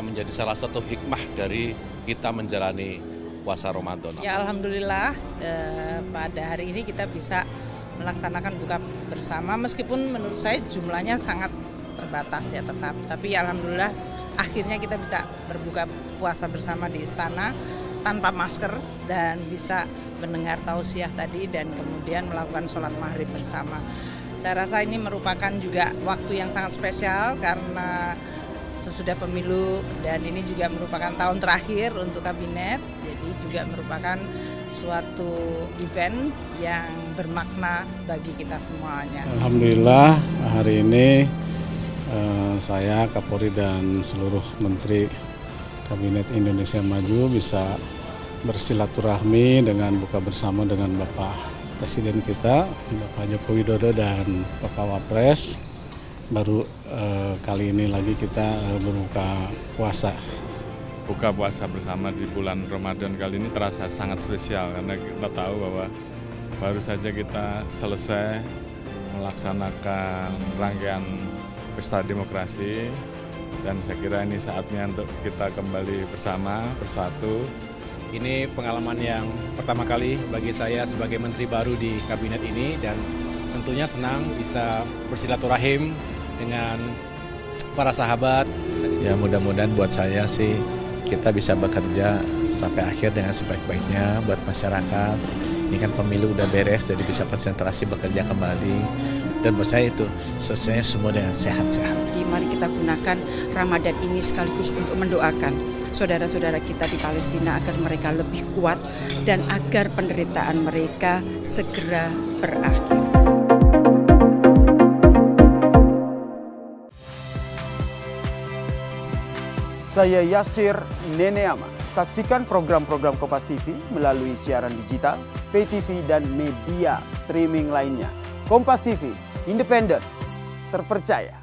bisa menjadi salah satu hikmah dari kita menjalani puasa Ramadan. Ya, alhamdulillah pada hari ini kita bisa melaksanakan buka bersama, meskipun menurut saya jumlahnya sangat terbatas ya tetap. Tapi ya alhamdulillah akhirnya kita bisa berbuka puasa bersama di istana tanpa masker dan bisa mendengar tausiah tadi dan kemudian melakukan sholat maghrib bersama. Saya rasa ini merupakan juga waktu yang sangat spesial karena sesudah pemilu dan ini juga merupakan tahun terakhir untuk kabinet, jadi juga merupakan suatu event yang bermakna bagi kita semuanya. Alhamdulillah hari ini saya, Kapolri dan seluruh Menteri Kabinet Indonesia Maju bisa bersilaturahmi dengan buka bersama dengan Bapak Presiden kita, Bapak Joko Widodo dan Bapak Wapres. Baru kali ini lagi kita berbuka puasa. Buka puasa bersama di bulan Ramadan kali ini terasa sangat spesial karena kita tahu bahwa baru saja kita selesai melaksanakan rangkaian pesta demokrasi, dan saya kira ini saatnya untuk kita kembali bersama, bersatu. Ini pengalaman yang pertama kali bagi saya sebagai menteri baru di kabinet ini, dan tentunya senang bisa bersilaturahim dengan para sahabat. Ya, mudah-mudahan buat saya sih kita bisa bekerja sampai akhir dengan sebaik-baiknya buat masyarakat. Ini kan pemilu udah beres, jadi bisa konsentrasi bekerja kembali. Dan buat saya itu selesainya semua dengan sehat-sehat. Mari kita gunakan Ramadan ini sekaligus untuk mendoakan saudara-saudara kita di Palestina agar mereka lebih kuat dan agar penderitaan mereka segera berakhir. Saya Yasir Neneyama. Saksikan program-program Kompas TV melalui siaran digital, pay TV dan media streaming lainnya. Kompas TV, independen, terpercaya.